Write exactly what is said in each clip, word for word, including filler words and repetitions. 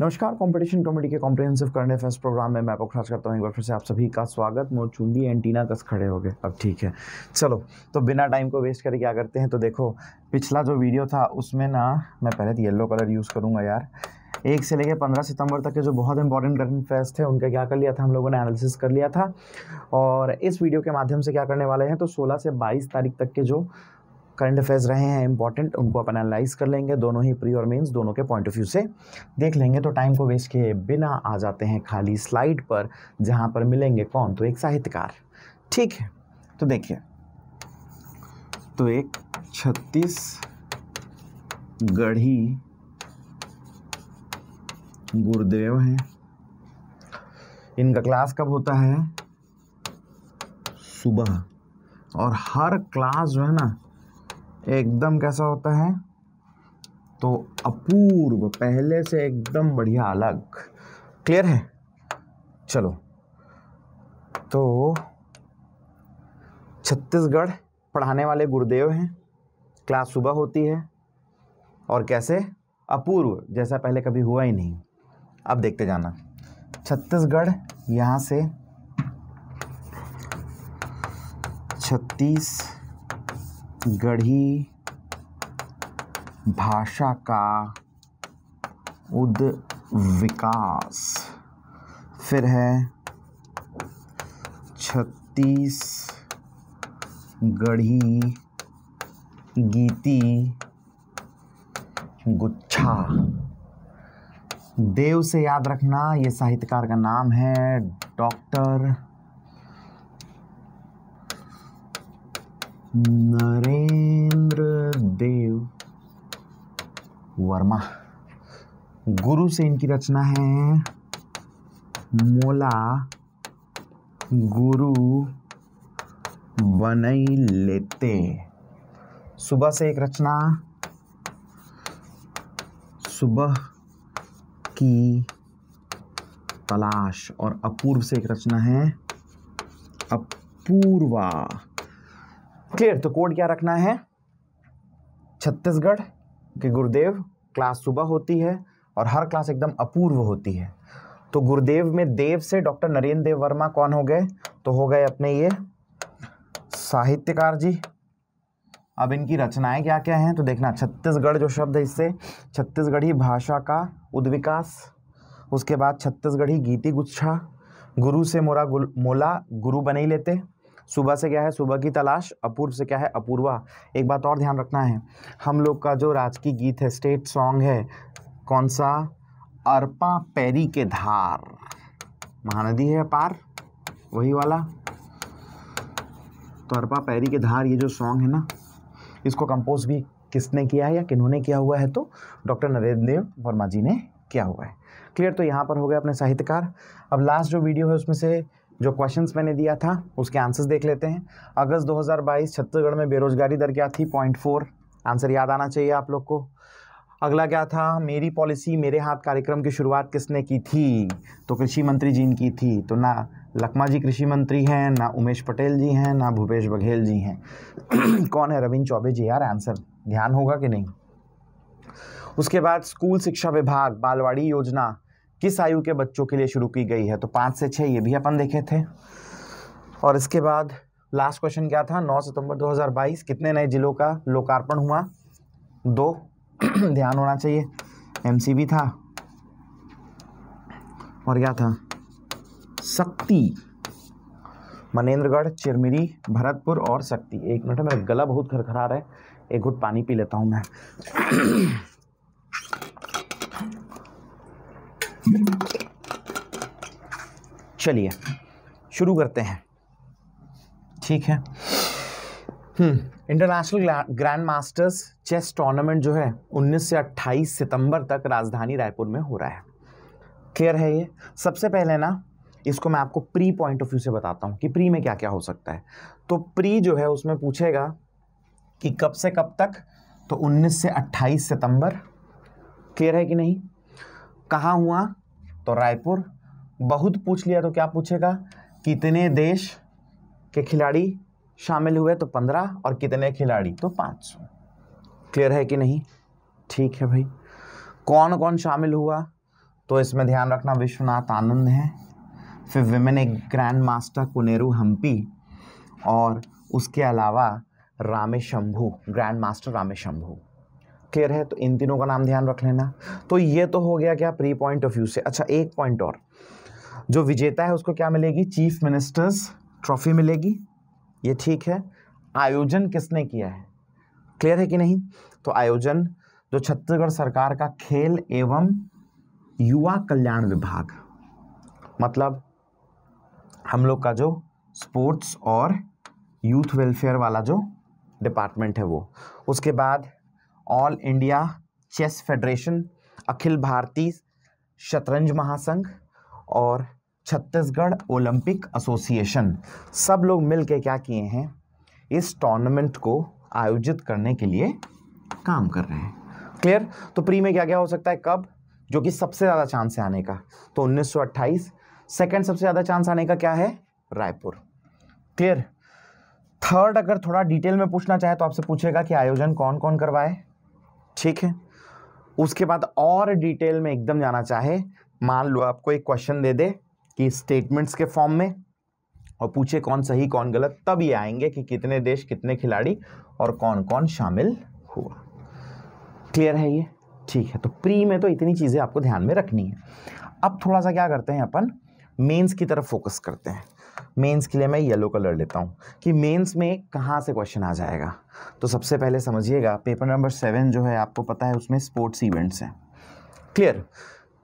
नमस्कार। Competition committee के comprehensive current affairs programme में मैं आपको खास करता हूं एक बार फिर से आप सभी का स्वागत। मोर चूंदी एंटीना कस खड़े हो गए। अब ठीक है, चलो तो बिना टाइम को वेस्ट करके क्या करते हैं। तो देखो पिछला जो वीडियो था उसमें ना मैं पहले तो येलो कलर यूज़ करूँगा यार। एक से लेकर पंद्रह सितंबर तक के जो बहुत इंपॉर्टेंट करंट अफेयर्स थे उनका क्या कर लिया था, हम लोगों ने एनालिसिस कर लिया था। और इस वीडियो के माध्यम से क्या करने वाले हैं, तो सोलह से बाईस तारीख तक के जो करंट अफेयर्स रहे हैं इंपॉर्टेंट उनको अपन एनालाइज कर लेंगे, दोनों ही प्री और मेंस दोनों के पॉइंट ऑफ व्यू से देख लेंगे। तो टाइम को वेस्ट किए बिना आ जाते हैं खाली स्लाइड पर, जहां पर मिलेंगे कौन, तो एक साहित्यकार। ठीक है, तो देखिए, तो एक छत्तीसगढ़ी गुरुदेव हैं। इनका क्लास कब होता है, सुबह, और हर क्लास जो है ना एकदम कैसा होता है, तो अपूर्व, पहले से एकदम बढ़िया अलग। क्लियर है, चलो तो छत्तीसगढ़ पढ़ाने वाले गुरुदेव हैं, क्लास सुबह होती है और कैसे अपूर्व, जैसा पहले कभी हुआ ही नहीं। अब देखते जाना, छत्तीसगढ़ यहाँ से छत्तीस गढ़ी भाषा का उद विकास, फिर है छत्तीस गढ़ी गीति गुच्छा। देव से याद रखना, ये साहित्यकार का नाम है डॉक्टर नरेंद्र देव वर्मा। गुरु से इनकी रचना है मोला गुरु बनई लेते। सुबह से एक रचना, सुबह की तलाश, और अपूर्व से एक रचना है अपूर्वा। क्लियर, तो कोड क्या रखना है, छत्तीसगढ़ के गुरुदेव, क्लास सुबह होती है और हर क्लास एकदम अपूर्व होती है। तो गुरुदेव में देव से डॉक्टर नरेंद्र देव वर्मा कौन हो गए, तो हो गए अपने ये साहित्यकार जी। अब इनकी रचनाएं क्या क्या हैं, तो देखना, छत्तीसगढ़ जो शब्द है इससे छत्तीसगढ़ी भाषा का उद्विकास, उसके बाद छत्तीसगढ़ी गीति गुच्छा, गुरु से मोरा गुल, मोला गुरु बने ही लेते, सुबह से क्या है सुबह की तलाश, अपूर्व से क्या है अपूर्वा। एक बात और ध्यान रखना है, हम लोग का जो राजकीय गीत है, स्टेट सॉन्ग है, कौन सा, अरपा पैरी के धार, महानदी है पार, वही वाला। तो अरपा पैरी के धार ये जो सॉन्ग है ना, इसको कंपोज भी किसने किया है या किन्होंने किया हुआ है, तो डॉक्टर नरेंद्र देव वर्मा जी ने किया हुआ है। क्लियर, तो यहाँ पर हो गए अपने साहित्यकार। अब लास्ट जो वीडियो है उसमें से जो क्वेश्चंस मैंने दिया था उसके आंसर्स देख लेते हैं। अगस्त दो हज़ार बाईस छत्तीसगढ़ में बेरोजगारी दर क्या थी, पॉइंट फोर, आंसर याद आना चाहिए आप लोग को। अगला क्या था, मेरी पॉलिसी मेरे हाथ कार्यक्रम की शुरुआत किसने की थी, तो कृषि मंत्री जी ने की थी। तो ना लखमा जी कृषि मंत्री हैं, ना उमेश पटेल जी हैं, ना भूपेश बघेल जी हैं। कौन है, रविंद्र चौबे जी। यार आंसर ध्यान होगा कि नहीं। उसके बाद स्कूल शिक्षा विभाग बालवाड़ी योजना किस आयु के बच्चों के लिए शुरू की गई है, तो पाँच से छः, ये भी अपन देखे थे। और इसके बाद लास्ट क्वेश्चन क्या था, नौ सितंबर दो हज़ार बाईस कितने नए जिलों का लोकार्पण हुआ, दो, ध्यान होना चाहिए, एमसीबी था। और क्या था, शक्ति, मनेन्द्रगढ़, चिरमिरी, भरतपुर और शक्ति। एक मिनट, मेरा गला बहुत खरखरा रहा है, एक घुट पानी पी लेता हूँ मैं। चलिए शुरू करते हैं। ठीक है, international grand masters chess tournament जो है उन्नीस से अट्ठाईस सितंबर तक राजधानी रायपुर में हो रहा है। क्लियर है ये। सबसे पहले ना इसको मैं आपको प्री पॉइंट ऑफ व्यू से बताता हूँ कि प्री में क्या क्या हो सकता है। तो प्री जो है उसमें पूछेगा कि कब से कब तक, तो उन्नीस से अट्ठाईस सितंबर। क्लियर है कि नहीं। कहाँ हुआ, तो रायपुर। बहुत पूछ लिया तो क्या पूछेगा, कितने देश के खिलाड़ी शामिल हुए, तो पंद्रह, और कितने खिलाड़ी, तो पाँच सौ। क्लियर है कि नहीं। ठीक है भाई, कौन कौन शामिल हुआ, तो इसमें ध्यान रखना विश्वनाथ आनंद हैं। फिर विमेन एक ग्रैंड मास्टर कुनेरू हम्पी और उसके अलावा Rameshbabu, grand master Rameshbabu. Clear है? तो इन तीनों का नाम ध्यान रख लेना। तो ये तो हो गया क्या प्री पॉइंट ऑफ व्यू से। अच्छा एक पॉइंट और, जो विजेता है उसको क्या मिलेगी? चीफ मिनिस्टर्स ट्रॉफी मिलेगी। ये ठीक है। आयोजन किसने किया है? क्लियर है कि नहीं? तो आयोजन जो छत्तीसगढ़ सरकार का खेल एवं युवा कल्याण विभाग, मतलब हम लोग का जो स्पोर्ट्स और यूथ वेलफेयर वाला जो डिपार्टमेंट है वो। उसके बाद ऑल इंडिया चेस फेडरेशन, अखिल भारतीय शतरंज महासंघ और छत्तीसगढ़ ओलंपिक एसोसिएशन, सब लोग मिलके क्या किए हैं? इस टूर्नामेंट को आयोजित करने के लिए काम कर रहे हैं। क्लियर? तो प्री में क्या क्या हो सकता है, कब, जो कि सबसे ज़्यादा चांस है आने का, तो उन्नीस सौ अट्ठाईस। सेकेंड सबसे ज़्यादा चांस आने का क्या है? रायपुर। क्लियर? थर्ड अगर थोड़ा डिटेल में पूछना चाहे तो आपसे पूछेगा कि आयोजन कौन कौन करवाए। ठीक है। उसके बाद और डिटेल में एकदम जाना चाहे, मान लो आपको एक क्वेश्चन दे दे कि स्टेटमेंट्स के फॉर्म में और पूछे कौन सही कौन गलत, तब ये आएंगे कि कितने देश कितने खिलाड़ी और कौन कौन शामिल हुआ। क्लियर है ये? ठीक है। तो प्री में तो इतनी चीज़ें आपको ध्यान में रखनी है। अब थोड़ा सा क्या करते हैं अपन, मेंस की तरफ फोकस करते हैं। मेंस के लिए मैं येलो कलर लेता हूँ कि मेंस में कहाँ से क्वेश्चन आ जाएगा। तो सबसे पहले समझिएगा पेपर नंबर सेवन जो है आपको पता है उसमें स्पोर्ट्स इवेंट्स हैं। क्लियर?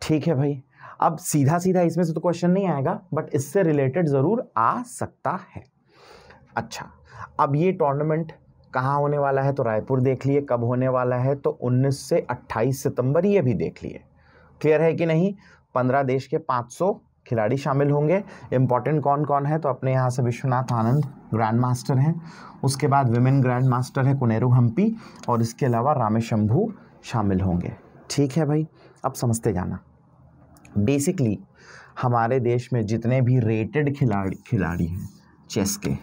ठीक है भाई। अब सीधा सीधा इसमें से तो क्वेश्चन नहीं आएगा, बट इससे रिलेटेड ज़रूर आ सकता है। अच्छा, अब ये टूर्नामेंट कहाँ होने वाला है? तो रायपुर देख लिए। कब होने वाला है? तो उन्नीस से अट्ठाईस सितंबर, ये भी देख लिए। क्लियर है कि नहीं? पंद्रह देश के पाँच सौ खिलाड़ी शामिल होंगे। इम्पॉर्टेंट कौन कौन है? तो अपने यहाँ से विश्वनाथ आनंद ग्रैंड मास्टर हैं, उसके बाद विमेन ग्रैंड मास्टर है कुनेरू हम्पी और इसके अलावा रामेशंभू शामिल होंगे। ठीक है भाई। अब समझते जाना, बेसिकली हमारे देश में जितने भी रेटेड खिलाड़ी खिलाड़ी हैं चेस के,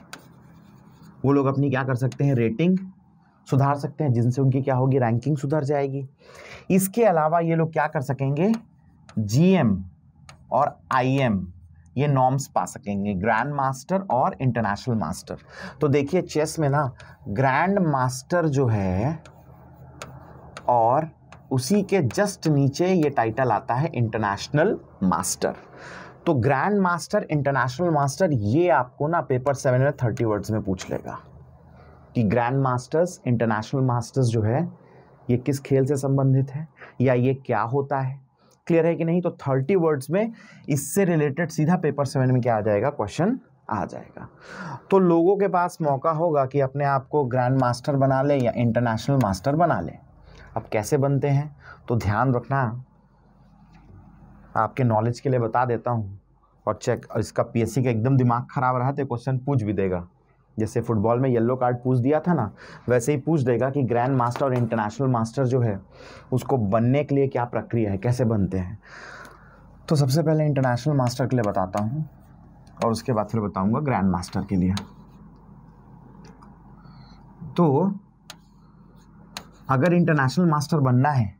वो लोग अपनी क्या कर सकते हैं? रेटिंग सुधार सकते हैं, जिनसे उनकी क्या होगी? रैंकिंग सुधर जाएगी। इसके अलावा ये लोग क्या कर सकेंगे? जीएम और आईएम, ये नॉर्म्स पा सकेंगे, ग्रैंड मास्टर और इंटरनेशनल मास्टर। तो देखिए चेस में ना ग्रैंड मास्टर जो है और उसी के जस्ट नीचे ये टाइटल आता है इंटरनेशनल मास्टर। तो ग्रैंड मास्टर इंटरनेशनल मास्टर ये आपको ना पेपर सेवन में थर्टी वर्ड्स में पूछ लेगा कि ग्रैंड मास्टर्स इंटरनेशनल मास्टर्स जो है ये किस खेल से संबंधित है या ये क्या होता है। क्लियर है कि नहीं? तो थर्टी वर्ड्स में इससे रिलेटेड सीधा पेपर सेवन में क्या आ जाएगा? क्वेश्चन आ जाएगा। तो लोगों के पास मौका होगा कि अपने आप को ग्रैंड मास्टर बना लें या इंटरनेशनल मास्टर बना लें। अब कैसे बनते हैं? तो ध्यान रखना, आपके नॉलेज के लिए बता देता हूँ और चेक, और इसका पीएससी का एकदम दिमाग खराब रहा तो क्वेश्चन पूछ भी देगा। जैसे फुटबॉल में येलो कार्ड पूछ दिया था ना, वैसे ही पूछ देगा कि ग्रैंड मास्टर और इंटरनेशनल मास्टर जो है उसको बनने के लिए क्या प्रक्रिया है, कैसे बनते हैं। तो सबसे पहले इंटरनेशनल मास्टर के लिए बताता हूँ और उसके बाद फिर बताऊँगा ग्रैंड मास्टर के लिए। तो अगर इंटरनेशनल मास्टर बनना है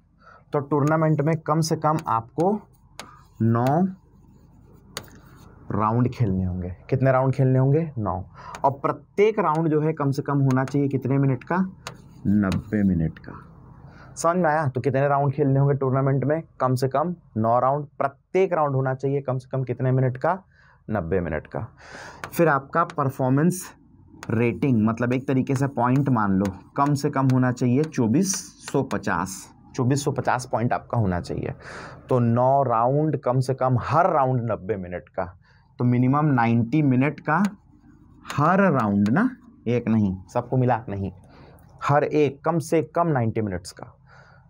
तो टूर्नामेंट में कम से कम आपको नौ राउंड खेलने होंगे। कितने राउंड खेलने होंगे? नौ। और प्रत्येक राउंड जो है कम से कम होना चाहिए कितने मिनट का? नब्बे मिनट का। समझ में आया? तो कितने राउंड खेलने होंगे टूर्नामेंट में? कम से कम नौ राउंड। प्रत्येक राउंड होना चाहिए कम से कम कितने मिनट का? नब्बे मिनट का। फिर आपका परफॉर्मेंस रेटिंग, मतलब एक तरीके से पॉइंट मान लो, कम से कम होना चाहिए चौबीस सौ पचास। चौबीस सौ पचास पॉइंट आपका होना चाहिए। तो नौ राउंड, कम से कम हर राउंड नब्बे मिनट का, तो मिनिमम नब्बे मिनट का हर राउंड ना, एक नहीं, सबको मिला नहीं, हर एक कम से कम नब्बे मिनट्स का।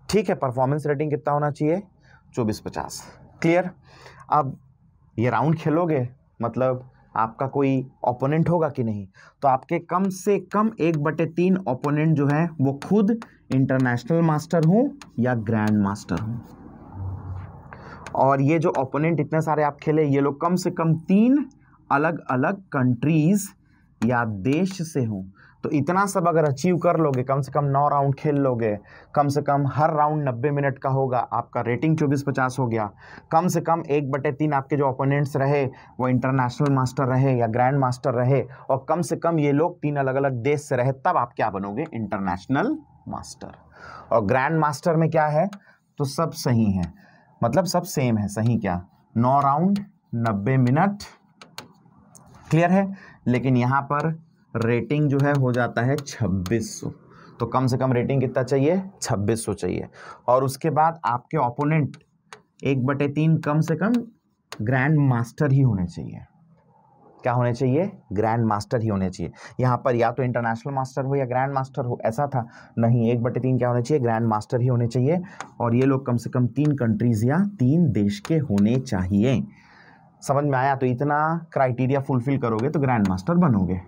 ठीक है। परफॉर्मेंस रेटिंग कितना होना चाहिए? चौबीस सौ पचास। क्लियर? अब ये राउंड खेलोगे, मतलब आपका कोई ओपोनेंट होगा कि नहीं, तो आपके कम से कम एक बटे तीन ओपोनेंट जो है वो खुद इंटरनेशनल मास्टर हों या ग्रैंड मास्टर हों। और ये जो ओपोनेंट इतने सारे आप खेले, ये लोग कम से कम तीन अलग अलग कंट्रीज़ या देश से हों। तो इतना सब अगर अचीव कर लोगे, कम से कम नौ राउंड खेल लोगे, कम से कम हर राउंड नब्बे मिनट का होगा, आपका रेटिंग चौबीस पचास हो गया, कम से कम एक बटे तीन आपके जो ओपोनेंट्स रहे वो इंटरनेशनल मास्टर रहे या ग्रैंड मास्टर रहे, और कम से कम ये लोग तीन अलग अलग देश से रहे, तब आप क्या बनोगे? International master. और ग्रैंड मास्टर में क्या है? तो सब सही है, मतलब सब सेम है। सही क्या? नौ राउंड नब्बे मिनट, क्लियर है। लेकिन यहाँ पर रेटिंग जो है हो जाता है छब्बीस सौ, तो कम से कम रेटिंग कितना चाहिए? छब्बीस सौ चाहिए। और उसके बाद आपके ओपोनेंट एक बटे तीन कम से कम ग्रैंड मास्टर ही होने चाहिए। क्या होने चाहिए? ग्रैंड मास्टर ही होने चाहिए। यहाँ पर या तो इंटरनेशनल मास्टर हो या ग्रैंड मास्टर हो, ऐसा था नहीं। एक बटे तीन क्या होने चाहिए? ग्रैंड मास्टर ही होने चाहिए। और ये लोग कम से कम तीन कंट्रीज या तीन देश के होने चाहिए। समझ में आया? तो इतना क्राइटेरिया फुलफिल करोगे तो ग्रैंड मास्टर बनोगे।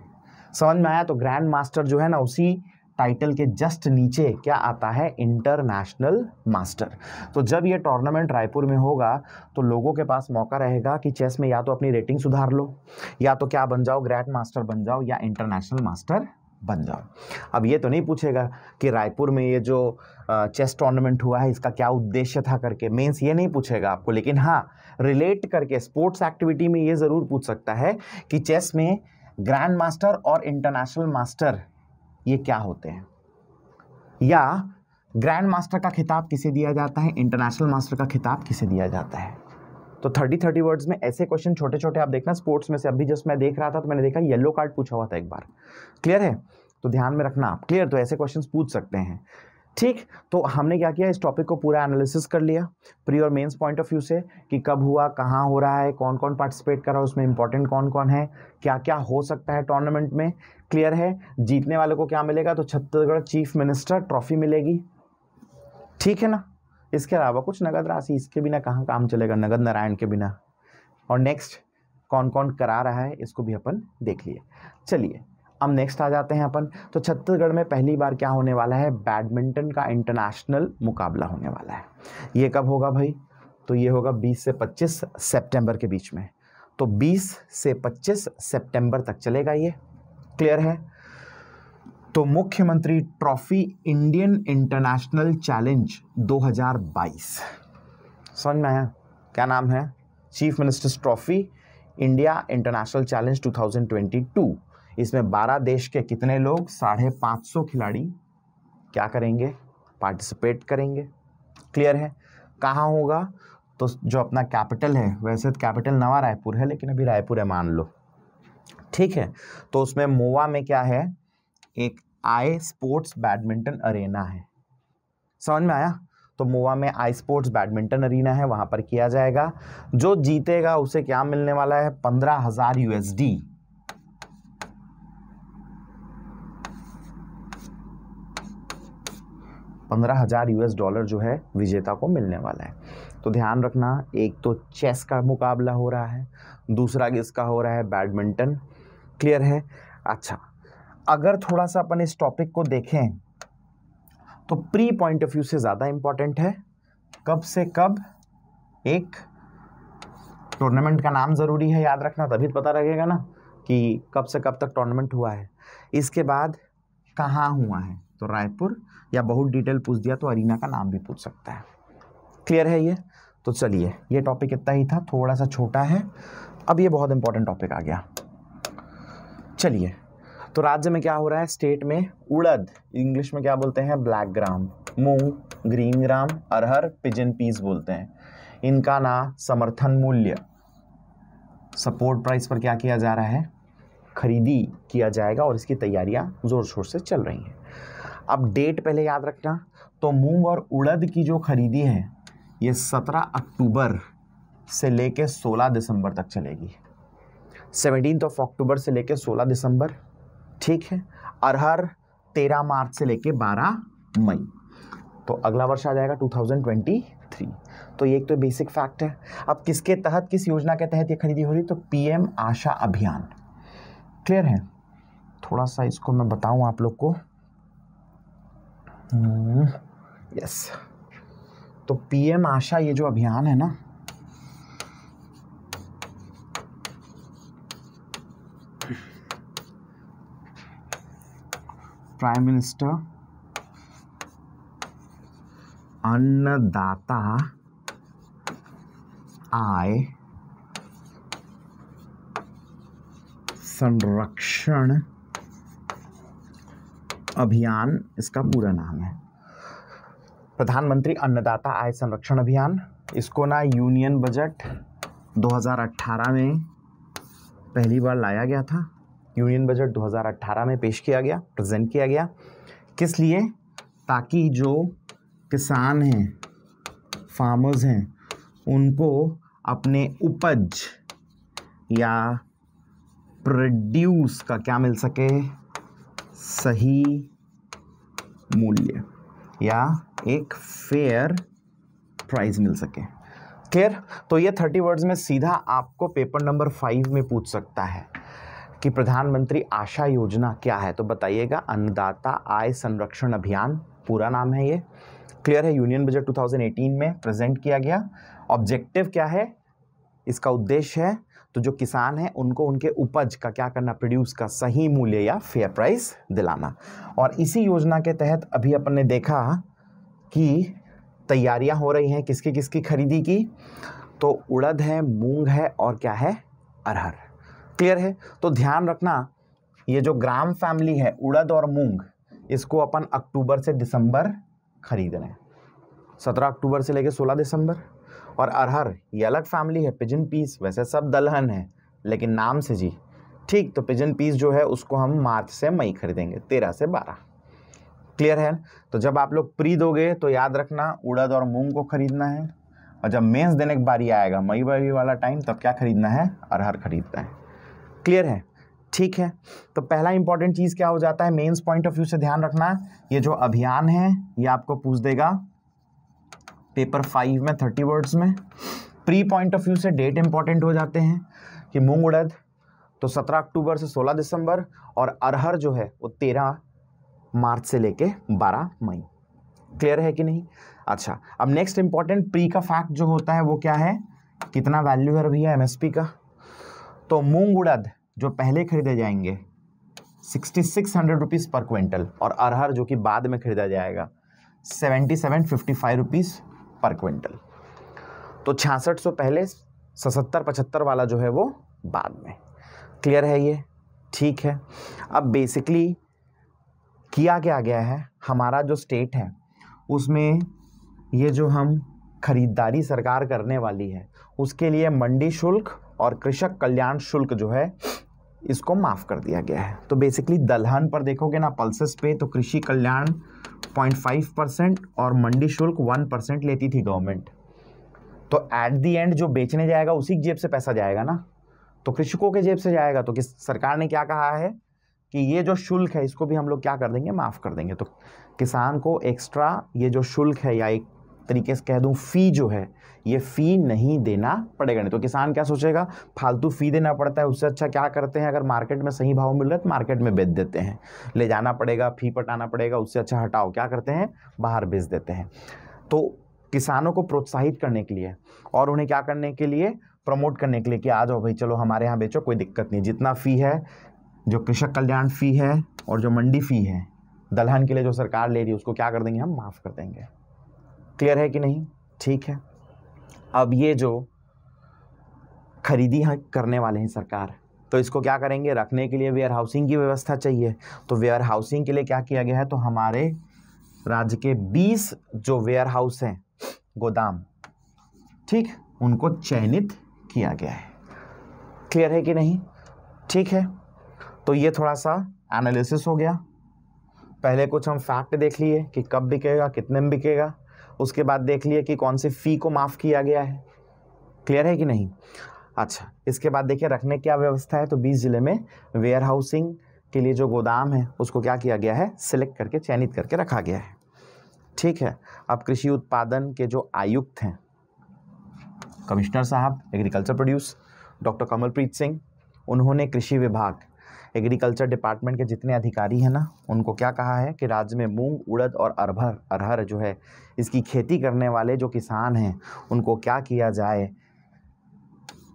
समझ में आया? तो ग्रैंड मास्टर जो है ना, उसी टाइटल के जस्ट नीचे क्या आता है? International master. तो जब ये टूर्नामेंट रायपुर में होगा तो लोगों के पास मौका रहेगा कि चेस में या तो अपनी रेटिंग सुधार लो, या तो क्या बन जाओ? ग्रैंड मास्टर बन जाओ या इंटरनेशनल मास्टर बन जाओ। अब ये तो नहीं पूछेगा कि रायपुर में ये जो चेस टूर्नामेंट हुआ है इसका क्या उद्देश्य था करके, मेंस ये नहीं पूछेगा आपको। लेकिन हाँ, रिलेट करके स्पोर्ट्स एक्टिविटी में ये ज़रूर पूछ सकता है कि चेस में ग्रैंड मास्टर और इंटरनेशनल मास्टर ये क्या होते हैं, या ग्रैंड मास्टर का खिताब किसे दिया जाता है, इंटरनेशनल मास्टर का खिताब किसे दिया जाता है। तो थर्टी थर्टी वर्ड्स में ऐसे क्वेश्चन छोटे छोटे आप देखना स्पोर्ट्स में से। अभी जस्ट मैं देख रहा था तो मैंने देखा येलो कार्ड पूछा हुआ था एक बार, क्लियर है? तो ध्यान में रखना आप, क्लियर। तो ऐसे क्वेश्चन पूछ सकते हैं, ठीक। तो हमने क्या किया? इस टॉपिक को पूरा एनालिसिस कर लिया प्री और मेंस पॉइंट ऑफ व्यू से, कि कब हुआ, कहाँ हो रहा है, कौन कौन पार्टिसिपेट कर रहा है, उसमें इंपॉर्टेंट कौन कौन है, क्या क्या हो सकता है टूर्नामेंट में, क्लियर है। जीतने वाले को क्या मिलेगा? तो छत्तीसगढ़ चीफ मिनिस्टर ट्रॉफी मिलेगी, ठीक है ना। इसके अलावा कुछ नगद राशि, इसके बिना कहाँ काम चलेगा, नगद नारायण के बिना। और नेक्स्ट कौन कौन करा रहा है इसको भी अपन देख लिए। चलिए हम नेक्स्ट आ जाते हैं अपन। तो छत्तीसगढ़ में पहली बार क्या होने वाला है? बैडमिंटन का इंटरनेशनल मुकाबला होने वाला है। ये कब होगा भाई? तो ये होगा बीस से पच्चीस सितंबर के बीच में। तो बीस से पच्चीस सितंबर तक चलेगा ये, क्लियर है। तो मुख्यमंत्री ट्रॉफी इंडियन इंटरनेशनल चैलेंज दो हज़ार बाईस, समझ में आया? क्या नाम है? Chief ministers trophy India international Challenge दो हज़ार बाईस। इसमें बारह देश के कितने लोग? साढ़े पाँच सौ खिलाड़ी क्या करेंगे? पार्टिसिपेट करेंगे, क्लियर है। कहाँ होगा? तो जो अपना कैपिटल है, वैसे तो कैपिटल नवा रायपुर है लेकिन अभी रायपुर है मान लो, ठीक है। तो उसमें मोवा में क्या है? एक आई स्पोर्ट्स बैडमिंटन अरेना है, समझ में आया? तो मोवा में आई स्पोर्ट्स बैडमिंटन अरेना है, वहाँ पर किया जाएगा। जो जीतेगा उसे क्या मिलने वाला है? पंद्रह हज़ार यू एस डी, पंद्रह हज़ार यूएस डॉलर जो है विजेता को मिलने वाला है। तो ध्यान रखना, एक तो चेस का मुकाबला हो रहा है, दूसरा इसका हो रहा है बैडमिंटन, क्लियर है। अच्छा, अगर थोड़ा सा अपन इस टॉपिक को देखें तो प्री पॉइंट ऑफ व्यू से ज़्यादा इम्पॉर्टेंट है। कब से कब? एक टूर्नामेंट का नाम ज़रूरी है याद रखना, तभी पता लगेगा ना कि कब से कब तक टूर्नामेंट हुआ है। इसके बाद कहाँ हुआ है? तो रायपुर, या बहुत डिटेल पूछ दिया तो अरीना का नाम भी पूछ सकता है, क्लियर है ये। तो चलिए, ये टॉपिक इतना ही था, थोड़ा सा छोटा है। अब ये बहुत इंपॉर्टेंट टॉपिक आ गया। चलिए, तो राज्य में क्या हो रहा है? स्टेट में उड़द, इंग्लिश में क्या बोलते हैं? ब्लैक ग्राम, मूंग ग्रीन ग्राम, अरहर पिजन पीस बोलते हैं। इनका ना समर्थन मूल्य, सपोर्ट प्राइस पर क्या किया जा रहा है? खरीदी किया जाएगा, और इसकी तैयारियां जोर शोर से चल रही हैं। अब डेट पहले याद रखना। तो मूंग और उड़द की जो खरीदी है ये सत्रह अक्टूबर से लेके सोलह दिसंबर तक चलेगी, सत्रह अक्टूबर से लेके सोलह दिसंबर, ठीक है। अरहर तेरह मार्च से लेके बारह मई, तो अगला वर्ष आ जाएगा दो हज़ार तेईस। तो ये एक तो बेसिक फैक्ट है। अब किसके तहत, किस योजना के तहत ये खरीदी हो रही? तो पीएम आशा अभियान, क्लियर है। थोड़ा सा इसको मैं बताऊं आप लोग को, यस। तो पीएम आशा ये जो अभियान है ना, प्राइम मिनिस्टर, अन्नदाता आय, संरक्षण अभियान इसका पूरा नाम है, प्रधानमंत्री अन्नदाता आय संरक्षण अभियान। इसको ना यूनियन बजट दो हज़ार अठारह में पहली बार लाया गया था, यूनियन बजट दो हज़ार अठारह में पेश किया गया, प्रेजेंट किया गया। किस लिए? ताकि जो किसान हैं, फार्मर्स हैं, उनको अपने उपज या प्रोड्यूस का क्या मिल सके, सही मूल्य या एक फेयर प्राइस मिल सके। क्लियर? तो ये थर्टी वर्ड्स में सीधा आपको पेपर नंबर फाइव में पूछ सकता है कि प्रधानमंत्री आशा योजना क्या है, तो बताइएगा अन्नदाता आय संरक्षण अभियान पूरा नाम है ये। क्लियर है? यूनियन बजट दो हज़ार अठारह में प्रेजेंट किया गया। ऑब्जेक्टिव क्या है, इसका उद्देश्य है तो जो किसान हैं उनको उनके उपज का क्या करना, प्रोड्यूस का सही मूल्य या फेयर प्राइस दिलाना। और इसी योजना के तहत अभी अपन ने देखा कि तैयारियां हो रही हैं किसकी किसकी खरीदी की, तो उड़द है, मूंग है और क्या है, अरहर। क्लियर है? तो ध्यान रखना ये जो ग्राम फैमिली है उड़द और मूंग, इसको अपन अक्टूबर से दिसंबर खरीद रहे हैं, सत्रह अक्टूबर से लेकर सोलह दिसंबर। और अरहर ये अलग फैमिली है, पिजन पीस, वैसे सब दलहन है लेकिन नाम से जी, ठीक। तो पिजन पीस जो है उसको हम मार्च से मई खरीदेंगे, तेरह से बारह। क्लियर है? तो जब आप लोग प्री दोगे तो याद रखना उड़द और मूंग को खरीदना है, और जब मेंस देने की बारी आएगा, मई बारी वाला टाइम, तब क्या खरीदना है, अरहर खरीदना है। क्लियर है? ठीक है। तो पहला इंपॉर्टेंट चीज़ क्या हो जाता है, मेंस पॉइंट ऑफ व्यू से ध्यान रखना, ये जो अभियान है ये आपको पूछ देगा पेपर फाइव में थर्टी वर्ड्स में। प्री पॉइंट ऑफ व्यू से डेट इंपॉर्टेंट हो जाते हैं कि मूंग उड़द तो सत्रह अक्टूबर से सोलह दिसंबर और अरहर जो है वो तेरह मार्च से लेके बारह मई। क्लियर है कि नहीं? अच्छा, अब नेक्स्ट इंपॉर्टेंट प्री का फैक्ट जो होता है वो क्या है, कितना वैल्यू है भैया एमएसपी का। तो मूंग उड़द जो पहले खरीदे जाएंगे सिक्सटी सिक्स हंड्रेड रुपीज़ पर क्विंटल, और अरहर जो कि बाद में खरीदा जाएगा seventy seven fifty five rupees पर क्विंटल। तो छियासठ सौ पहले, सत्तर पचहत्तर वाला जो है वो बाद में। क्लियर है ये? ठीक है। अब बेसिकली किया क्या गया है, हमारा जो स्टेट है उसमें ये जो हम खरीदारी सरकार करने वाली है उसके लिए मंडी शुल्क और कृषक कल्याण शुल्क जो है इसको माफ़ कर दिया गया है। तो बेसिकली दलहन पर देखोगे ना पल्सेस पे तो कृषि कल्याण पॉइंट फाइव परसेंट और मंडी शुल्क वन परसेंट लेती थी गवर्नमेंट। तो एट दी एंड जो बेचने जाएगा उसी की जेब से पैसा जाएगा ना, तो कृषकों के जेब से जाएगा। तो किस सरकार ने क्या कहा है कि ये जो शुल्क है इसको भी हम लोग क्या कर देंगे, माफ़ कर देंगे। तो किसान को एक्स्ट्रा ये जो शुल्क है या एक तरीके से कह दूँ फ़ी जो है, ये फ़ी नहीं देना पड़ेगा। नहीं तो किसान क्या सोचेगा, फालतू फ़ी देना पड़ता है, उससे अच्छा क्या करते हैं, अगर मार्केट में सही भाव मिल रहा है तो मार्केट में बेच देते हैं, ले जाना पड़ेगा, फ़ी पटाना पड़ेगा, उससे अच्छा हटाओ, क्या करते हैं, बाहर बेच देते हैं। तो किसानों को प्रोत्साहित करने के लिए और उन्हें क्या करने के लिए, प्रमोट करने के लिए कि आ जाओ भाई चलो हमारे यहाँ बेचो, कोई दिक्कत नहीं, जितना फ़ी है, जो कृषक कल्याण फ़ी है और जो मंडी फ़ी है दलहन के लिए जो सरकार ले रही है उसको क्या कर देंगे, हम माफ़ कर देंगे। क्लियर है कि नहीं? ठीक है। अब ये जो खरीदी हाँ करने वाले हैं सरकार, तो इसको क्या करेंगे, रखने के लिए वेयर हाउसिंग की व्यवस्था चाहिए। तो वेयर हाउसिंग के लिए क्या किया गया है, तो हमारे राज्य के बीस जो वेयर हाउस हैं, गोदाम, ठीक, उनको चयनित किया गया है। क्लियर है कि नहीं? ठीक है। तो ये थोड़ा सा एनालिसिस हो गया, पहले कुछ हम फैक्ट देख लिए कि कब बिकेगा, कितने में बिकेगा, उसके बाद देख लिए कि कौन सी फ़ी को माफ़ किया गया है। क्लियर है कि नहीं? अच्छा, इसके बाद देखिए रखने की क्या व्यवस्था है, तो बीस ज़िले में वेयर हाउसिंग के लिए जो गोदाम है उसको क्या किया गया है, सिलेक्ट करके, चयनित करके रखा गया है। ठीक है। अब कृषि उत्पादन के जो आयुक्त हैं, कमिश्नर साहब agriculture produce doctor Kamalpreet Singh, उन्होंने कृषि विभाग एग्रीकल्चर डिपार्टमेंट के जितने अधिकारी हैं ना उनको क्या कहा है कि राज्य में मूंग उड़द और अरहर अरहर जो है इसकी खेती करने वाले जो किसान हैं उनको क्या किया जाए,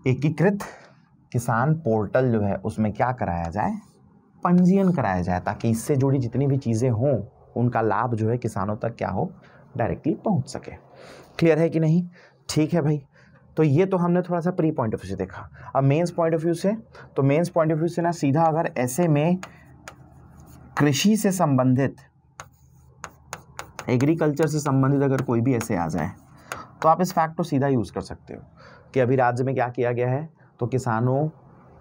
एकीकृत किसान पोर्टल जो है उसमें क्या कराया जाए, पंजीयन कराया जाए ताकि इससे जुड़ी जितनी भी चीज़ें हों उनका लाभ जो है किसानों तक क्या हो, डायरेक्टली पहुंच सके। क्लियर है कि नहीं? ठीक है भाई, तो ये तो हमने थोड़ा सा प्री पॉइंट ऑफ व्यू से देखा। अब मेंस पॉइंट ऑफ व्यू से, तो मेंस पॉइंट ऑफ व्यू से ना सीधा अगर ऐसे में कृषि से संबंधित, एग्रीकल्चर से संबंधित अगर कोई भी ऐसे आ जाए तो आप इस फैक्ट को सीधा यूज़ कर सकते हो कि अभी राज्य में क्या किया गया है, तो किसानों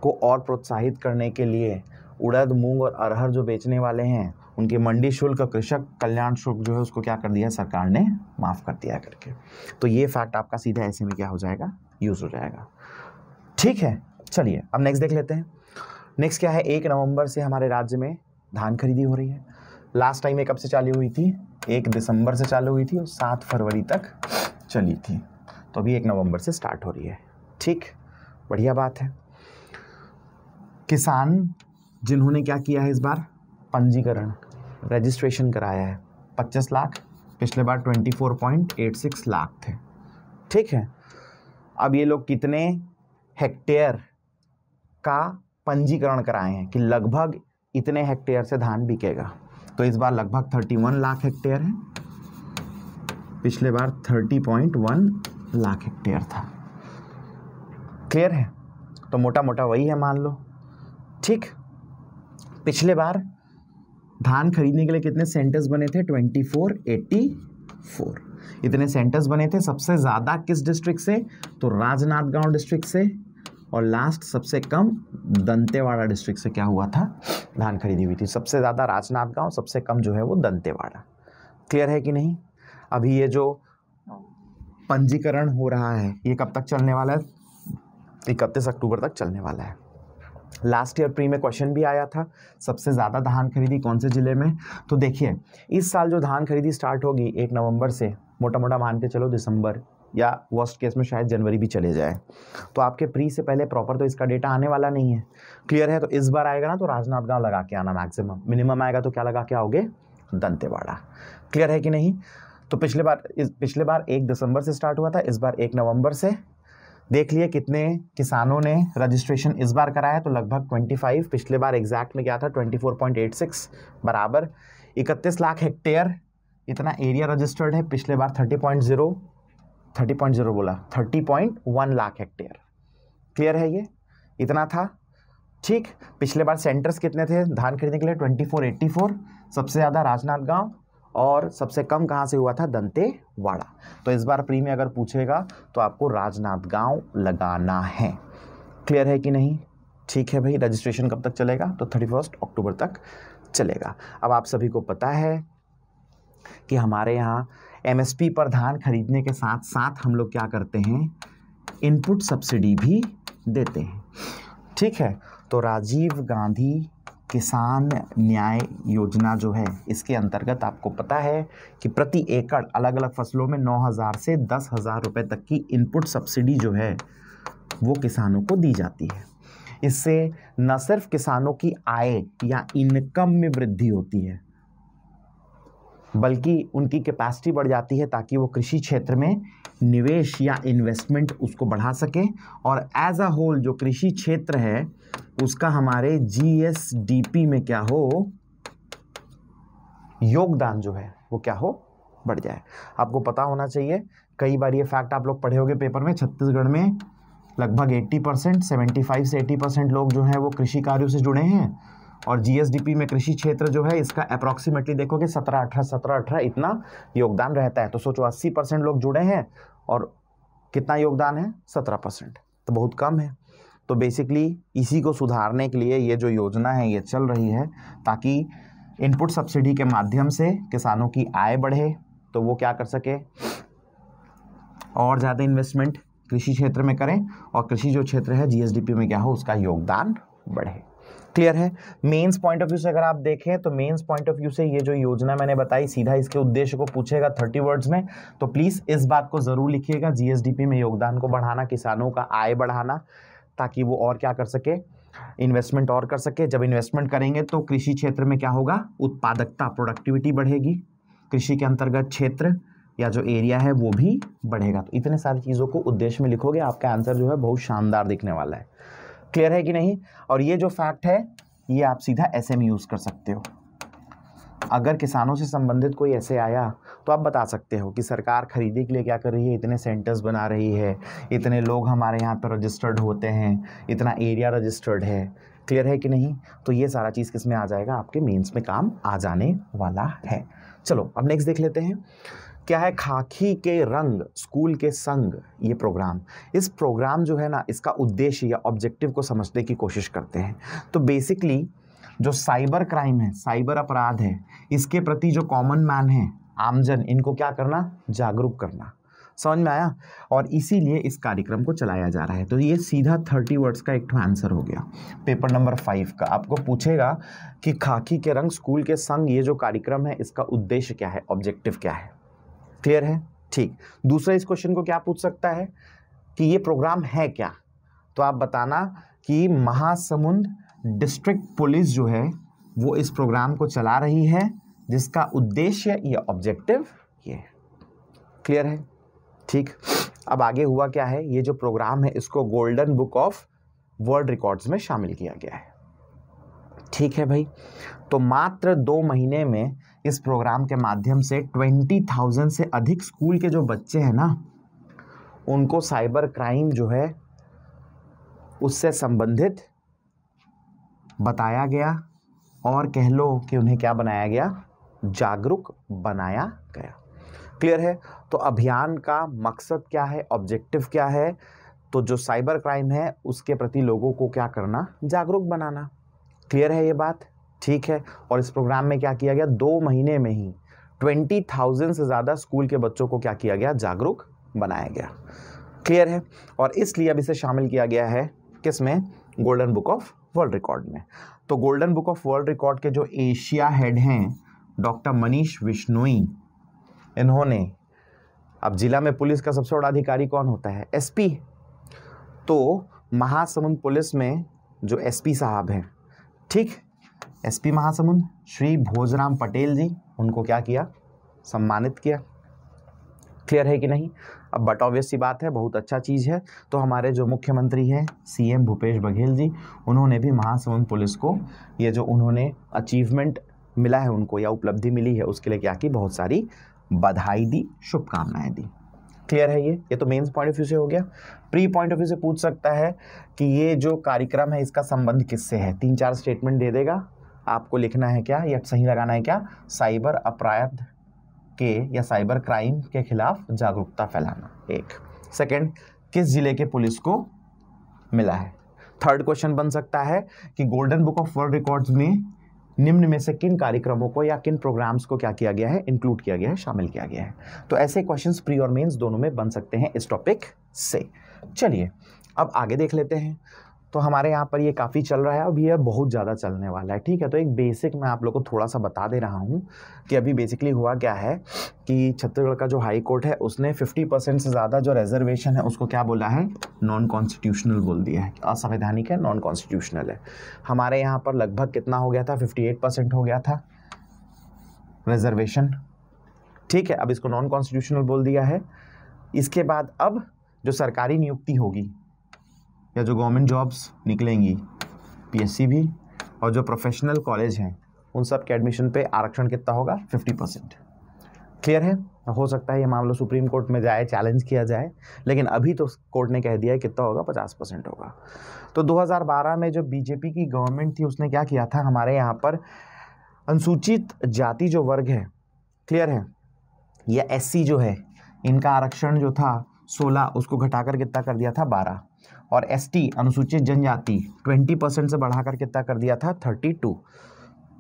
को और प्रोत्साहित करने के लिए उड़द, मूंग और अरहर जो बेचने वाले हैं उनके मंडी शुल्क, कृषक कल्याण शुल्क जो है उसको क्या कर दिया सरकार ने, माफ़ कर दिया करके। तो ये फैक्ट आपका सीधा ऐसे में क्या हो जाएगा, यूज़ हो जाएगा। ठीक है, चलिए अब नेक्स्ट देख लेते हैं। नेक्स्ट क्या है, एक नवंबर से हमारे राज्य में धान खरीदी हो रही है। लास्ट टाइम ये कब से चालू हुई थी, एक दिसंबर से चालू हुई थी और सात फरवरी तक चली थी, तो अभी एक नवंबर से स्टार्ट हो रही है। ठीक, बढ़िया बात है। किसान जिन्होंने क्या किया है इस बार, पंजीकरण रजिस्ट्रेशन कराया है, पच्चीस लाख, पिछले बार चौबीस पॉइंट छियासी लाख थे। ठीक है, अब ये लोग कितने हेक्टेयर का पंजीकरण कराए हैं कि लगभग इतने हेक्टेयर से धान बिकेगा, तो इस बार लगभग इकतीस लाख हेक्टेयर है, पिछले बार तीस पॉइंट एक लाख हेक्टेयर था। क्लियर है, तो मोटा मोटा वही है मान लो। ठीक, पिछले बार धान खरीदने के लिए कितने सेंटर्स बने थे, चौबीस सौ चौरासी, इतने सेंटर्स बने थे। सबसे ज़्यादा किस डिस्ट्रिक्ट से, तो राजनांदगांव डिस्ट्रिक्ट से, और लास्ट सबसे कम दंतेवाड़ा डिस्ट्रिक्ट से क्या हुआ था, धान खरीदी हुई थी। सबसे ज़्यादा राजनांदगांव, सबसे कम जो है वो दंतेवाड़ा। क्लियर है कि नहीं? अभी ये जो पंजीकरण हो रहा है ये कब तक चलने वाला है, इकतीस अक्टूबर तक चलने वाला है। लास्ट ईयर प्री में क्वेश्चन भी आया था, सबसे ज़्यादा धान खरीदी कौन से ज़िले में, तो देखिए इस साल जो धान खरीदी स्टार्ट होगी एक नवंबर से, मोटा मोटा मान के चलो दिसंबर या वर्स्ट केस में शायद जनवरी भी चले जाए, तो आपके प्री से पहले प्रॉपर तो इसका डेटा आने वाला नहीं है। क्लियर है, तो इस बार आएगा ना तो राजनांदगांव लगा के आना मैक्सिमम, मिनिमम आएगा तो क्या लगा के आओगे, दंतेवाड़ा। क्लियर है कि नहीं? तो पिछले बार इस पिछले बार एक दिसंबर से स्टार्ट हुआ था, इस बार एक नवंबर से। देख लिए कितने किसानों ने रजिस्ट्रेशन इस बार कराया, तो लगभग पच्चीस, पिछले बार एग्जैक्ट में क्या था चौबीस पॉइंट छियासी, बराबर इकतीस लाख हेक्टेयर इतना एरिया रजिस्टर्ड है। पिछले बार तीस पॉइंट ज़ीरो तीस पॉइंट ज़ीरो बोला तीस पॉइंट एक लाख हेक्टेयर। क्लियर है, ये इतना था। ठीक, पिछले बार सेंटर्स कितने थे धान खरीदने के लिए, चौबीस सौ चौरासी, सबसे ज़्यादा राजनांदगांव और सबसे कम कहाँ से हुआ था, दंतेवाड़ा। तो इस बार प्री में अगर पूछेगा तो आपको राजनांदगांव लगाना है। क्लियर है कि नहीं? ठीक है भाई, रजिस्ट्रेशन कब तक चलेगा, तो थर्टी फर्स्ट अक्टूबर तक चलेगा। अब आप सभी को पता है कि हमारे यहाँ एमएसपी पर धान खरीदने के साथ साथ हम लोग क्या करते हैं, इनपुट सब्सिडी भी देते हैं। ठीक है, तो राजीव गांधी किसान न्याय योजना जो है इसके अंतर्गत आपको पता है कि प्रति एकड़ अलग अलग फसलों में नौ हज़ार से दस हज़ार रुपये तक की इनपुट सब्सिडी जो है वो किसानों को दी जाती है। इससे न सिर्फ किसानों की आय या इनकम में वृद्धि होती है बल्कि उनकी कैपेसिटी बढ़ जाती है ताकि वो कृषि क्षेत्र में निवेश या इन्वेस्टमेंट उसको बढ़ा सकें, और एज अ होल जो कृषि क्षेत्र है उसका हमारे जीएसडीपी में क्या हो, योगदान जो है वो क्या हो, बढ़ जाए। आपको पता होना चाहिए, कई बार ये फैक्ट आप लोग पढ़े होंगे पेपर में, छत्तीसगढ़ में लगभग अस्सी परसेंट, पचहत्तर से अस्सी परसेंट लोग जो हैं वो कृषि कार्यों से जुड़े हैं, और जीएसडीपी में कृषि क्षेत्र जो है इसका अप्रॉक्सीमेटली देखोगे सत्रह अठारह सत्रह अठारह इतना योगदान रहता है। तो सोचो अस्सी परसेंट लोग जुड़े हैं और कितना योगदान है, सत्रह परसेंट, तो बहुत कम है। तो बेसिकली इसी को सुधारने के लिए ये जो योजना है ये चल रही है ताकि इनपुट सब्सिडी के माध्यम से किसानों की आय बढ़े तो वो क्या कर सके और ज़्यादा इन्वेस्टमेंट कृषि क्षेत्र में करें और कृषि जो क्षेत्र है जीएसडीपी में क्या हो, उसका योगदान बढ़े। क्लियर है? मेंस पॉइंट ऑफ व्यू से अगर आप देखें तो मेंस पॉइंट ऑफ व्यू से ये जो योजना मैंने बताई सीधा इसके उद्देश्य को पूछेगा थर्टी वर्ड्स में, तो प्लीज़ इस बात को ज़रूर लिखिएगा, जीएसडीपी में योगदान को बढ़ाना, किसानों का आय बढ़ाना ताकि वो और क्या कर सके, इन्वेस्टमेंट और कर सके। जब इन्वेस्टमेंट करेंगे तो कृषि क्षेत्र में क्या होगा, उत्पादकता प्रोडक्टिविटी बढ़ेगी, कृषि के अंतर्गत क्षेत्र या जो एरिया है वो भी बढ़ेगा। तो इतने सारी चीज़ों को उद्देश्य में लिखोगे, आपका आंसर जो है बहुत शानदार दिखने वाला है। क्लियर है कि नहीं? और ये जो फैक्ट है ये आप सीधा ऐसे में यूज़ कर सकते हो। अगर किसानों से संबंधित कोई ऐसे आया तो आप बता सकते हो कि सरकार खरीदी के लिए क्या कर रही है, इतने सेंटर्स बना रही है, इतने लोग हमारे यहाँ पर रजिस्टर्ड होते हैं, इतना एरिया रजिस्टर्ड है। क्लियर है कि नहीं? तो ये सारा चीज़ किस में आ जाएगा, आपके मेंस में काम आ जाने वाला है। चलो अब नेक्स्ट देख लेते हैं क्या है। खाकी के रंग स्कूल के संग, ये प्रोग्राम, इस प्रोग्राम जो है ना इसका उद्देश्य या ऑब्जेक्टिव को समझने की कोशिश करते हैं। तो बेसिकली जो साइबर क्राइम है, साइबर अपराध है, इसके प्रति जो कॉमन मैन है, आमजन, इनको क्या करना, जागरूक करना। समझ में आया? और इसीलिए इस कार्यक्रम को चलाया जा रहा है। तो ये सीधा थर्टी वर्ड्स का एक आंसर हो गया पेपर नंबर फाइव का। आपको पूछेगा कि खाकी के रंग स्कूल के संग ये जो कार्यक्रम है इसका उद्देश्य क्या है, ऑब्जेक्टिव क्या है। क्लियर है? ठीक। दूसरा इस क्वेश्चन को क्या पूछ सकता है कि ये प्रोग्राम है क्या, तो आप बताना कि महासमुंद डिस्ट्रिक्ट पुलिस जो है वो इस प्रोग्राम को चला रही है जिसका उद्देश्य या ऑब्जेक्टिव ये है। क्लियर है? ठीक। अब आगे हुआ क्या है, ये जो प्रोग्राम है इसको golden book of world records में शामिल किया गया है। ठीक है भाई। तो मात्र दो महीने में इस प्रोग्राम के माध्यम से बीस हज़ार से अधिक स्कूल के जो बच्चे हैं ना उनको साइबर क्राइम जो है उससे संबंधित बताया गया और कह लो कि उन्हें क्या बनाया गया, जागरूक बनाया गया। क्लियर है? तो अभियान का मकसद क्या है, ऑब्जेक्टिव क्या है, तो जो साइबर क्राइम है उसके प्रति लोगों को क्या करना, जागरूक बनाना। क्लियर है ये बात? ठीक है। और इस प्रोग्राम में क्या किया गया, दो महीने में ही बीस हज़ार से ज़्यादा स्कूल के बच्चों को क्या किया गया, जागरूक बनाया गया। क्लियर है? और इसलिए अब इसे शामिल किया गया है किस में, golden book of world record में। तो golden book of world record के जो एशिया हेड हैं डॉक्टर मनीष विश्नोई, इन्होंने, अब जिला में पुलिस का सबसे बड़ा अधिकारी कौन होता है, एसपी, तो महासमुंद पुलिस में जो एसपी साहब हैं, ठीक, एसपी महासमुंद श्री भोजराम पटेल जी, उनको क्या किया, सम्मानित किया। क्लियर है कि नहीं? अब बट ऑब्वियस सी बात है, बहुत अच्छा चीज़ है। तो हमारे जो मुख्यमंत्री हैं सीएम भूपेश बघेल जी, उन्होंने भी महासमुंद पुलिस को ये जो उन्होंने अचीवमेंट मिला है उनको या उपलब्धि मिली है उसके लिए क्या की, बहुत सारी बधाई दी, शुभकामनाएँ दी। क्लियर है ये? ये तो मेंस पॉइंट ऑफ व्यू से हो गया। प्री पॉइंट ऑफ व्यू से पूछ सकता है कि ये जो कार्यक्रम है इसका संबंध किससे है, तीन चार स्टेटमेंट दे देगा, आपको लिखना है क्या या सही लगाना है क्या, साइबर अपराध के या साइबर क्राइम के खिलाफ जागरूकता फैलाना, एक। सेकंड, किस जिले के पुलिस को मिला है। थर्ड क्वेश्चन बन सकता है कि golden book of world records में निम्न में से किन कार्यक्रमों को या किन प्रोग्राम्स को क्या किया गया है, इंक्लूड किया गया है, शामिल किया गया है। तो ऐसे क्वेश्चंस प्री और मेंस दोनों में बन सकते हैं इस टॉपिक से। चलिए अब आगे देख लेते हैं। तो हमारे यहाँ पर ये काफ़ी चल रहा है, अब ये बहुत ज़्यादा चलने वाला है। ठीक है। तो एक बेसिक मैं आप लोगों को थोड़ा सा बता दे रहा हूँ कि अभी बेसिकली हुआ क्या है कि छत्तीसगढ़ का जो हाई कोर्ट है उसने पचास परसेंट से ज़्यादा जो रिजर्वेशन है उसको क्या बोला है, नॉन कॉन्स्टिट्यूशनल बोल दिया है, असंवैधानिक है, नॉन कॉन्स्टिट्यूशनल है। हमारे यहाँ पर लगभग कितना हो गया था, फिफ्टी एट परसेंट हो गया था रिजर्वेशन। ठीक है। अब इसको नॉन कॉन्स्टिट्यूशनल बोल दिया है। इसके बाद अब जो सरकारी नियुक्ति होगी या जो गवर्नमेंट जॉब्स निकलेंगी, पीएससी भी, और जो प्रोफेशनल कॉलेज हैं उन सब के एडमिशन पे आरक्षण कितना होगा, पचास परसेंट। क्लियर है? हो सकता है ये मामला सुप्रीम कोर्ट में जाए, चैलेंज किया जाए, लेकिन अभी तो कोर्ट ने कह दिया है कितना होगा, पचास परसेंट होगा। तो दो हज़ार बारह में जो बीजेपी की गवर्नमेंट थी उसने क्या किया था, हमारे यहाँ पर अनुसूचित जाति जो वर्ग है, क्लियर है, या एससी जो है, इनका आरक्षण जो था सोलह, उसको घटाकर कितना कर दिया था, बारह, और एसटी अनुसूचित जनजाति बीस परसेंट से बढ़ाकर कितना कर दिया था, बत्तीस।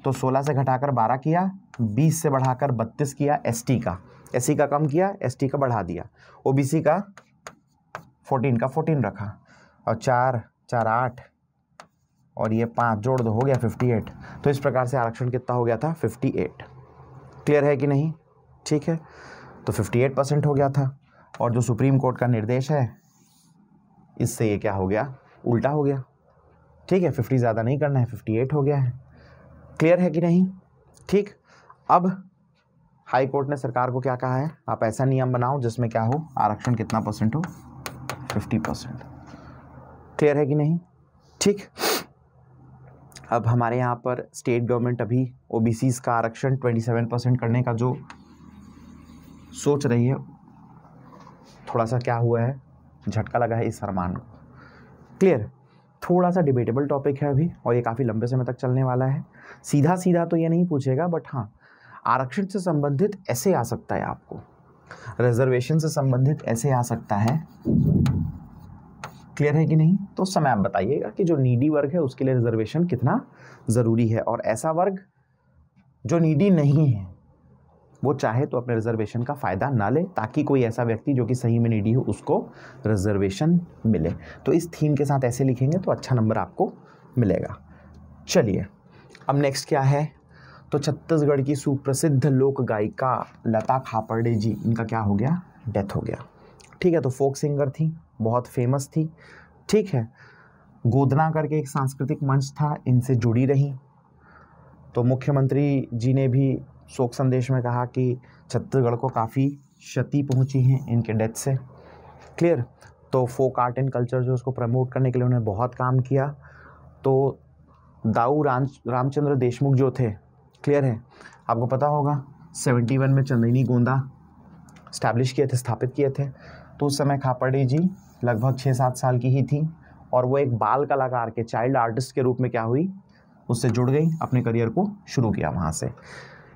तो सोलह से घटाकर बारह किया, बीस से बढ़ाकर बत्तीस किया, एसटी का एससी का कम किया, एसटी का बढ़ा दिया, ओबीसी का चौदह का चौदह रखा, और चार चार आठ और ये पाँच जोड़ दो हो गया अट्ठावन। तो इस प्रकार से आरक्षण कितना हो गया था, अट्ठावन। क्लियर है कि नहीं? ठीक है। तो अट्ठावन परसेंट हो गया था। और जो सुप्रीम कोर्ट का निर्देश है इससे ये क्या हो गया, उल्टा हो गया। ठीक है। पचास ज़्यादा नहीं करना है, अट्ठावन हो गया है। क्लियर है कि नहीं? ठीक। अब हाई कोर्ट ने सरकार को क्या कहा है, आप ऐसा नियम बनाओ जिसमें क्या हो, आरक्षण कितना परसेंट हो, पचास परसेंट। क्लियर है कि नहीं? ठीक। अब हमारे यहाँ पर स्टेट गवर्नमेंट अभी ओबीसीज़ का आरक्षण सत्ताईस परसेंट करने का जो सोच रही है, थोड़ा सा क्या हुआ है, झटका लगा है इस फरमान को। क्लियर, थोड़ा सा डिबेटेबल टॉपिक है अभी और ये काफ़ी लंबे समय तक चलने वाला है। सीधा सीधा तो ये नहीं पूछेगा, बट हाँ आरक्षण से संबंधित ऐसे आ सकता है, आपको रिजर्वेशन से संबंधित ऐसे आ सकता है। क्लियर है कि नहीं? तो उस समय आप बताइएगा कि जो नीडी वर्ग है उसके लिए रिजर्वेशन कितना ज़रूरी है, और ऐसा वर्ग जो नीडी नहीं है वो चाहे तो अपने रिजर्वेशन का फ़ायदा ना ले, ताकि कोई ऐसा व्यक्ति जो कि सही में नीडी हो उसको रिजर्वेशन मिले। तो इस थीम के साथ ऐसे लिखेंगे तो अच्छा नंबर आपको मिलेगा। चलिए अब नेक्स्ट क्या है, तो छत्तीसगढ़ की सुप्रसिद्ध लोक गायिका लता खापरडे जी, इनका क्या हो गया, डेथ हो गया। ठीक है, तो फोक सिंगर थी, बहुत फेमस थी। ठीक है, गोदना करके एक सांस्कृतिक मंच था, इनसे जुड़ी रही। तो मुख्यमंत्री जी ने भी शोक संदेश में कहा कि छत्तीसगढ़ को काफ़ी क्षति पहुंची है इनके डेथ से। क्लियर, तो फोक आर्ट एंड कल्चर जो उसको प्रमोट करने के लिए उन्होंने बहुत काम किया। तो दाऊ राम रामचंद्र देशमुख जो थे, क्लियर है, आपको पता होगा सेवेंटी वन में चंदैनी गोंदा स्टैब्लिश किए थे, स्थापित किए थे। तो उस समय खापरडे जी लगभग छः सात साल की ही थी और वो एक बाल कलाकार के, चाइल्ड आर्टिस्ट के रूप में क्या हुई, उससे जुड़ गई, अपने करियर को शुरू किया वहाँ से।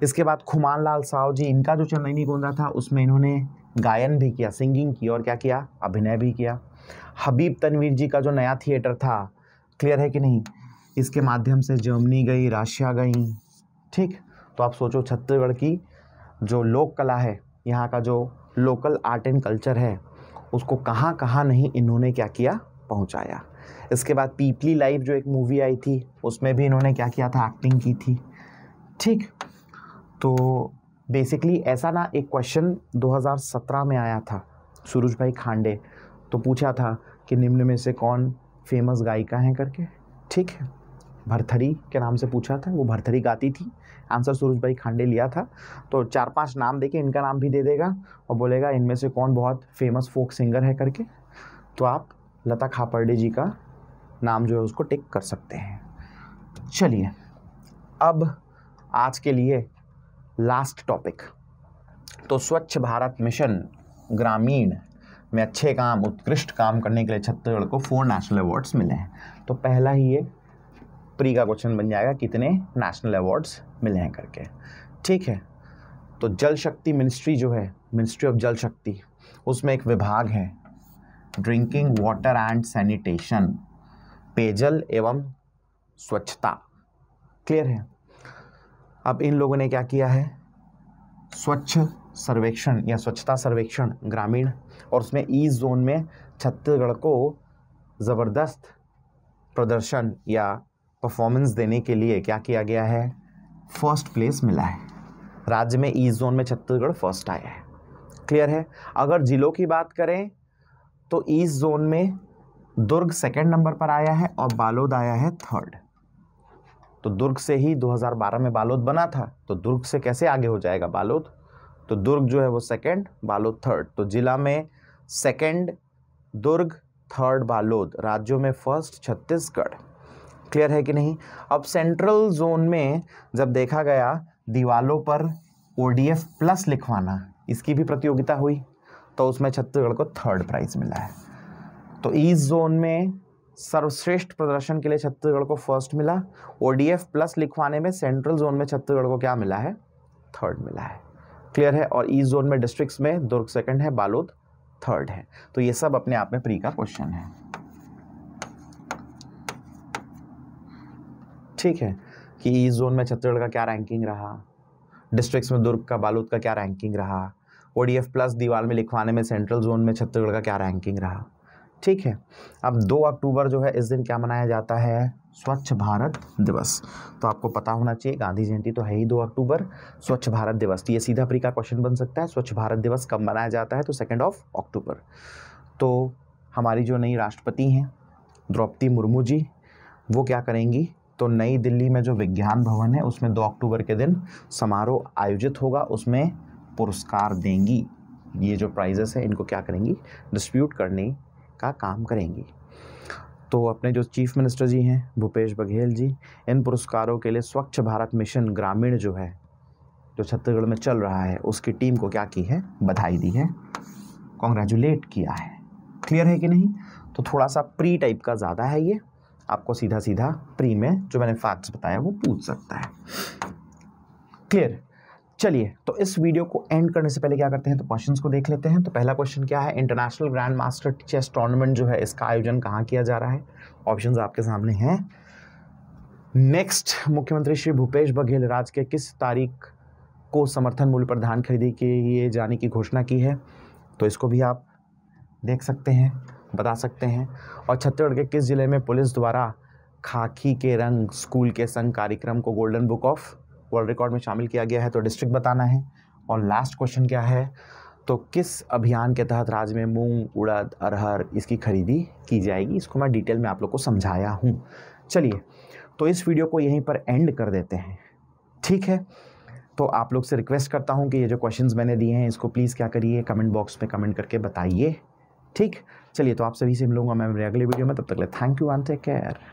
इसके बाद खुमानलाल साहू जी, इनका जो चंदैनी गोंदा था उसमें इन्होंने गायन भी किया, सिंगिंग की, और क्या किया, अभिनय भी किया। हबीब तनवीर जी का जो नया थिएटर था, क्लियर है कि नहीं, इसके माध्यम से जर्मनी गई, रशिया गई। ठीक, तो आप सोचो छत्तीसगढ़ की जो लोक कला है, यहाँ का जो लोकल आर्ट एंड कल्चर है, उसको कहाँ कहाँ नहीं इन्होंने क्या किया, पहुँचाया। इसके बाद पीपली लाइव जो एक मूवी आई थी उसमें भी इन्होंने क्या किया था, एक्टिंग की थी। ठीक, तो बेसिकली ऐसा ना एक क्वेश्चन दो हज़ार सत्रह में आया था सूरज भाई खांडे, तो पूछा था कि निम्न में से कौन फेमस गायिका हैं करके। ठीक है, भरथरी के नाम से पूछा था, वो भरथरी गाती थी, आंसर सूरज भाई खांडे लिया था। तो चार पांच नाम देके इनका नाम भी दे देगा और बोलेगा इनमें से कौन बहुत फेमस फोक सिंगर है करके। तो आप लता खापरडे जी का नाम जो है उसको टिक कर सकते हैं। चलिए अब आज के लिए लास्ट टॉपिक, तो स्वच्छ भारत मिशन ग्रामीण में अच्छे काम, उत्कृष्ट काम करने के लिए छत्तीसगढ़ को फोर नेशनल अवार्ड्स मिले हैं। तो पहला ही ये प्री का क्वेश्चन बन जाएगा, कितने नेशनल अवार्ड्स मिले हैं करके। ठीक है, तो जल शक्ति मिनिस्ट्री जो है, मिनिस्ट्री ऑफ जल शक्ति, उसमें एक विभाग है ड्रिंकिंग वाटर एंड सैनिटेशन, पेयजल एवं स्वच्छता। क्लियर है, अब इन लोगों ने क्या किया है, स्वच्छ सर्वेक्षण या स्वच्छता सर्वेक्षण ग्रामीण, और उसमें ईस्ट जोन में छत्तीसगढ़ को ज़बरदस्त प्रदर्शन या परफॉर्मेंस देने के लिए क्या किया गया है, फर्स्ट प्लेस मिला है। राज्य में ईस्ट जोन में छत्तीसगढ़ फर्स्ट आया है। क्लियर है, अगर ज़िलों की बात करें तो ईस्ट जोन में दुर्ग सेकेंड नंबर पर आया है और बालोद आया है थर्ड। तो दुर्ग से ही दो हज़ार बारह में बालोद बना था, तो दुर्ग से कैसे आगे हो जाएगा बालोद, तो दुर्ग जो है वो सेकंड, बालोद थर्ड। तो जिला में सेकंड दुर्ग, थर्ड बालोद, राज्यों में फर्स्ट छत्तीसगढ़। क्लियर है कि नहीं? अब सेंट्रल जोन में जब देखा गया दीवालों पर ओडीएफ प्लस लिखवाना, इसकी भी प्रतियोगिता हुई, तो उसमें छत्तीसगढ़ को थर्ड प्राइज मिला है। तो ईस्ट जोन में सर्वश्रेष्ठ प्रदर्शन के लिए छत्तीसगढ़ को फर्स्ट मिला, ओडीएफ प्लस लिखवाने में सेंट्रल जोन में छत्तीसगढ़ को क्या मिला है, थर्ड मिला है। क्लियर है, और ईस्ट जोन में डिस्ट्रिक्ट्स में दुर्ग सेकंड है, बालोद थर्ड है। तो ये सब अपने आप में प्री का क्वेश्चन है। ठीक है कि ईस्ट जोन में छत्तीसगढ़ का क्या रैंकिंग रहा, डिस्ट्रिक्ट्स में दुर्ग का, बालोद का क्या रैंकिंग रहा, ओडीएफ प्लस दीवार में लिखवाने में सेंट्रल जोन में छत्तीसगढ़ का क्या रैंकिंग रहा। ठीक है, अब दो अक्टूबर जो है इस दिन क्या मनाया जाता है, स्वच्छ भारत दिवस। तो आपको पता होना चाहिए, गांधी जयंती तो है ही दो अक्टूबर, स्वच्छ भारत दिवस, तो ये सीधा प्री का क्वेश्चन बन सकता है। स्वच्छ भारत दिवस कब मनाया जाता है, तो सेकेंड ऑफ अक्टूबर। तो हमारी जो नई राष्ट्रपति हैं द्रौपदी मुर्मू जी, वो क्या करेंगी, तो नई दिल्ली में जो विज्ञान भवन है उसमें दो अक्टूबर के दिन समारोह आयोजित होगा, उसमें पुरस्कार देंगी। ये जो प्राइजेस हैं इनको क्या करेंगी, डिस्ट्रीब्यूट करने का काम करेंगी। तो अपने जो चीफ मिनिस्टर जी हैं भूपेश बघेल जी, इन पुरस्कारों के लिए स्वच्छ भारत मिशन ग्रामीण जो है जो छत्तीसगढ़ में चल रहा है उसकी टीम को क्या की है, बधाई दी है, कॉन्ग्रेचुलेट किया है। क्लियर है कि नहीं? तो थोड़ा सा प्री टाइप का ज़्यादा है ये, आपको सीधा सीधा प्री में जो मैंने फैक्ट्स बताया वो पूछ सकता है। क्लियर? चलिए, तो इस वीडियो को एंड करने से पहले क्या करते हैं, तो क्वेश्चंस को देख लेते हैं। तो पहला क्वेश्चन क्या है, international grand master chess tournament जो है इसका आयोजन कहाँ किया जा रहा है? ऑप्शंस आपके सामने हैं। नेक्स्ट, मुख्यमंत्री श्री भूपेश बघेल राज के किस तारीख को समर्थन मूल्य पर धान खरीदी किए जाने की घोषणा की है? तो इसको भी आप देख सकते हैं, बता सकते हैं। और छत्तीसगढ़ के किस जिले में पुलिस द्वारा खाकी के रंग स्कूल के संग कार्यक्रम को golden book of world record में शामिल किया गया है? तो डिस्ट्रिक्ट बताना है। और लास्ट क्वेश्चन क्या है, तो किस अभियान के तहत राज्य में मूंग, उड़द, अरहर इसकी खरीदी की जाएगी? इसको मैं डिटेल में आप लोग को समझाया हूँ। चलिए, तो इस वीडियो को यहीं पर एंड कर देते हैं, ठीक है? तो आप लोग से रिक्वेस्ट करता हूँ कि ये जो क्वेश्चंस मैंने दिए हैं इसको प्लीज़ क्या करिए, कमेंट बॉक्स में कमेंट करके बताइए, ठीक? चलिए, तो आप सभी से मिलूंगा मैं मेरे अगले वीडियो में। तब तक ले, thank you and take care.